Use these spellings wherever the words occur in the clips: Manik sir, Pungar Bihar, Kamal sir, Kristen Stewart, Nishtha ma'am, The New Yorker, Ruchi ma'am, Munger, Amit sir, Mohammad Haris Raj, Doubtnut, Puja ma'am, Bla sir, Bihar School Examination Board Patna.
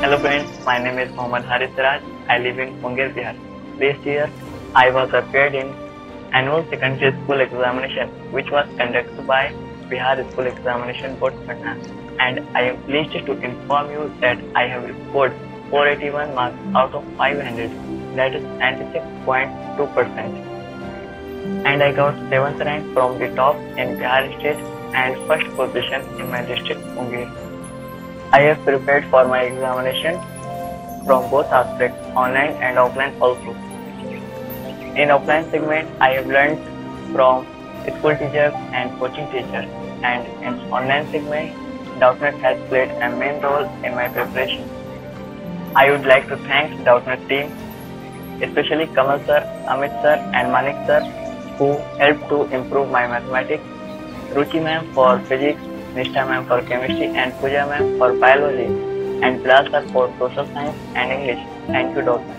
Hello friends, my name is Mohammad Haris Raj. I live in Pungar Bihar. Last year, I was appeared in annual secondary school examination, which was conducted by Bihar School Examination Board Patna, and I am pleased to inform you that I have scored 481 marks out of 500, that is 96.2%, and I got 7th rank from the top in Bihar state and first position in my district Munger. I have prepared for my examination from both aspects, online and offline also. In offline segment, I have learned from school teachers and coaching teachers, and in online segment, Doubtnut has played a main role in my preparation. I would like to thank Doubtnut team, especially Kamal sir, Amit sir and Manik sir, who helped to improve my mathematics, Ruchi ma'am for physics, Nishtha ma'am for chemistry and Puja ma'am for biology and Bla sir for social science and English. Thank you Doubtnut.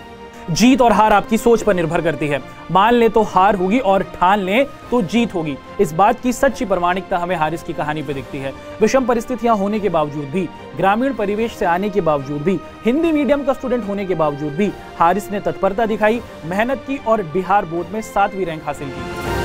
जीत और हार आपकी सोच पर निर्भर करती है। मान ले तो हार होगी और ठान ले तो जीत होगी। इस बात की सच्ची प्रमाणिकता हमें हारिस की कहानी पे दिखती है। विषम परिस्थितियां होने के बावजूद भी, ग्रामीण परिवेश से आने के बावजूद भी, हिंदी मीडियम का स्टूडेंट होने के बावजूद भी हारिस ने तत्परता दिखाई, मेहनत की और बिहार बोर्ड में 7वीं रैंक हासिल की।